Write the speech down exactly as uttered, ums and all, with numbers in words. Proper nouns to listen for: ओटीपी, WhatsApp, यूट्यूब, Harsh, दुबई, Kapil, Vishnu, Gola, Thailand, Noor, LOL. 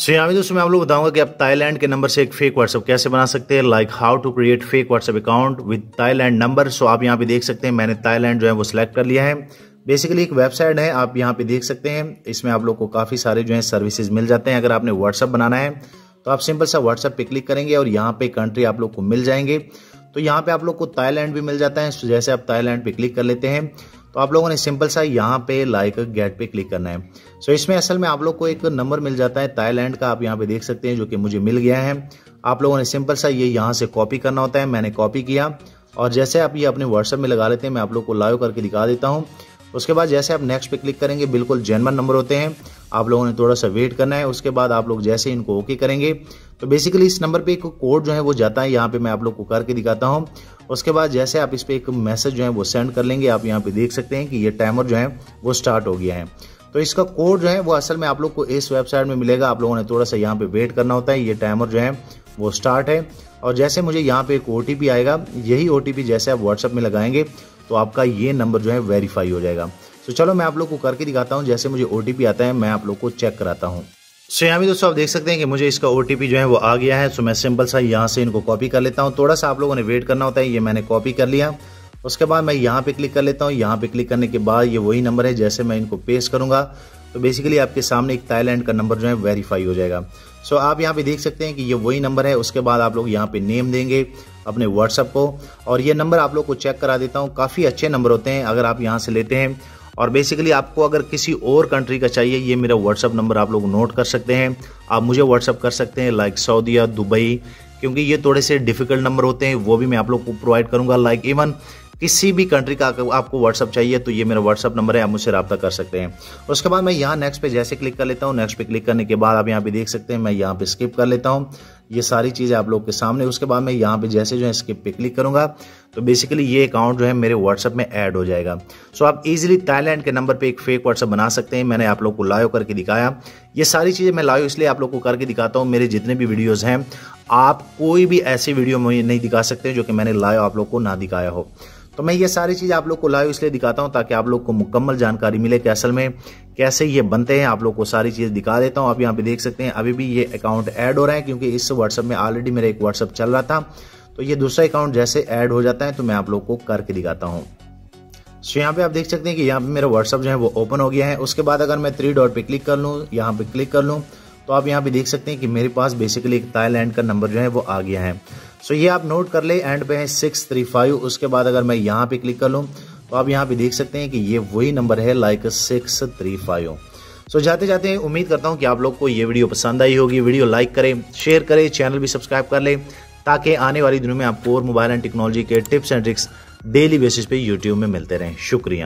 सो यहाँ पे दोस्तों मैं आप लोग बताऊंगा कि आप थाईलैंड के नंबर से एक फेक व्हाट्सएप कैसे बना सकते हैं, like how to create fake WhatsApp account with Thailand number. So आप यहाँ पे देख सकते हैं मैंने थाईलैंड जो है वो सिलेक्ट कर लिया है। बेसिकली एक वेबसाइट है, आप यहाँ पे देख सकते हैं, इसमें आप लोग को काफ़ी सारे जो है सर्विसेज मिल जाते हैं। अगर आपने व्हाट्सअप बनाना है तो आप सिंपल सा व्हाट्सएप पे क्लिक करेंगे और यहाँ पे कंट्री आप लोग को मिल जाएंगे। तो यहाँ पे आप लोग को थाईलैंड भी मिल जाता है। तो जैसे आप थाईलैंड पे क्लिक कर लेते हैं तो आप लोगों ने सिंपल सा यहाँ पे लाइक गेट पे क्लिक करना है। सो इसमें असल में आप लोग को एक नंबर मिल जाता है थाईलैंड का, आप यहाँ पे देख सकते हैं, जो कि मुझे मिल गया है। आप लोगों ने सिंपल सा ये यहाँ से कॉपी करना होता है। मैंने कॉपी किया और जैसे आप ये अपने व्हाट्सएप में लगा लेते हैं, मैं आप लोग को लाइव करके दिखा देता हूँ। उसके बाद जैसे आप नेक्स्ट पे क्लिक करेंगे, बिल्कुल जेन्युइन नंबर होते हैं, आप लोगों ने थोड़ा सा वेट करना है। उसके बाद आप लोग जैसे इनको ओके करेंगे तो बेसिकली इस नंबर पे एक कोड जो है वो जाता है, यहाँ पे मैं आप लोग को करके दिखाता हूँ। उसके बाद जैसे आप इस पर एक मैसेज जो है वो सेंड कर लेंगे, आप यहाँ पे देख सकते हैं कि ये टाइमर जो है वो स्टार्ट हो गया है। तो इसका कोड जो है वो असल में आप लोग को इस वेबसाइट में मिलेगा। आप लोगों ने थोड़ा सा यहाँ पे वेट करना होता है। ये टाइमर जो है वो स्टार्ट है और जैसे मुझे यहाँ पे एक ओटीपी आएगा, यही ओटीपी जैसे आप व्हाट्सएप में लगाएंगे तो आपका ये नंबर जो है वेरीफाई हो जाएगा। तो चलो मैं आप लोग को करके दिखाता हूँ। जैसे मुझे ओटीपी आता है मैं आप लोग को चेक कराता हूँ। सो यहाँ भी दोस्तों आप देख सकते हैं कि मुझे इसका ओटीपी जो है वो आ गया है। सो मैं सिंपल सा यहाँ से इनको कॉपी कर लेता हूँ। थोड़ा सा आप लोगों ने वेट करना होता है। ये मैंने कॉपी कर लिया, उसके बाद मैं यहाँ पे क्लिक कर लेता हूँ। यहाँ पे क्लिक करने के बाद ये वही नंबर है, जैसे मैं इनको पेस्ट करूँगा तो बेसिकली आपके सामने एक थाईलैंड का नंबर जो है वेरीफाई हो जाएगा। सो आप यहाँ पे देख सकते हैं कि ये वही नंबर है। उसके बाद आप लोग यहाँ पे नेम देंगे अपने व्हाट्सएप को और ये नंबर आप लोग को चेक करा देता हूँ। काफ़ी अच्छे नंबर होते हैं अगर आप यहाँ से लेते हैं। और बेसिकली आपको अगर किसी और कंट्री का चाहिए, ये मेरा व्हाट्सअप नंबर आप लोग नोट कर सकते हैं। आप मुझे व्हाट्सअप कर सकते हैं लाइक सऊदीया, दुबई, क्योंकि ये थोड़े से डिफ़िकल्ट नंबर होते हैं, वो भी मैं आप लोग को प्रोवाइड करूँगा। लाइक इवन किसी भी कंट्री का आपको व्हाट्सअप चाहिए तो ये मेरा व्हाट्सअप नंबर है, आप मुझसे रब्ता कर सकते हैं। उसके बाद मैं यहाँ नेक्स्ट पे जैसे क्लिक कर लेता हूँ। नेक्स्ट पे क्लिक करने के बाद आप यहाँ पे देख सकते हैं, मैं यहाँ पे स्किप कर लेता हूँ। ये सारी चीज़ें आप लोग के सामने। उसके बाद मैं यहाँ पे जैसे जो है स्किप पे क्लिक करूँगा तो बेसिकली ये अकाउंट जो है मेरे व्हाट्सअप में ऐड हो जाएगा। सो आप इजीली थाईलैंड के नंबर पे एक फेक व्हाट्सअप बना सकते हैं। मैंने आप लोग को लाइव करके दिखाया। ये सारी चीज़ें मैं लाइव इसलिए आप लोग को करके दिखाता हूँ। मेरे जितने भी वीडियोज़ हैं आप कोई भी ऐसी वीडियो मुझे नहीं दिखा सकते जो कि मैंने लाइव आप लोग को ना दिखाया हो। तो मैं ये सारी चीज़ आप लोग को लाइव इसलिए दिखाता हूँ ताकि आप लोग को मुकम्मल जानकारी मिले कि असल में कैसे ये बनते हैं। आप लोग को सारी चीज़ दिखा देता हूँ। आप यहाँ पे देख सकते हैं अभी भी ये अकाउंट ऐड हो रहा है, क्योंकि इस व्हाट्सएप में ऑलरेडी मेरा एक व्हाट्सएप चल रहा था। तो ये दूसरा अकाउंट जैसे ऐड हो जाता है तो मैं आप लोग को करके दिखाता हूँ। सो यहाँ पे आप देख सकते हैं कि यहाँ पे मेरा व्हाट्सएप जो है वो ओपन हो गया है। उसके बाद अगर मैं थ्री डॉट पे क्लिक कर लूँ, यहाँ पे क्लिक कर लूँ तो आप यहाँ पे देख सकते हैं कि मेरे पास बेसिकली एक थाईलैंड का नंबर जो है वो आ गया है। सो ये आप नोट कर ले, एंड पे है सिक्स थ्री फाइव। उसके बाद अगर मैं यहाँ पे क्लिक कर लूँ तो आप यहाँ पे देख सकते हैं कि ये वही नंबर है like six three five. So जाते जाते उम्मीद करता हूँ कि आप लोग को ये वीडियो पसंद आई होगी। वीडियो लाइक करें, शेयर करें, चैनल भी सब्सक्राइब कर लें ताकि आने वाली दिनों में आपको और मोबाइल एंड टेक्नोलॉजी के tips and tricks daily basis पे यूट्यूब में मिलते रहें। शुक्रिया।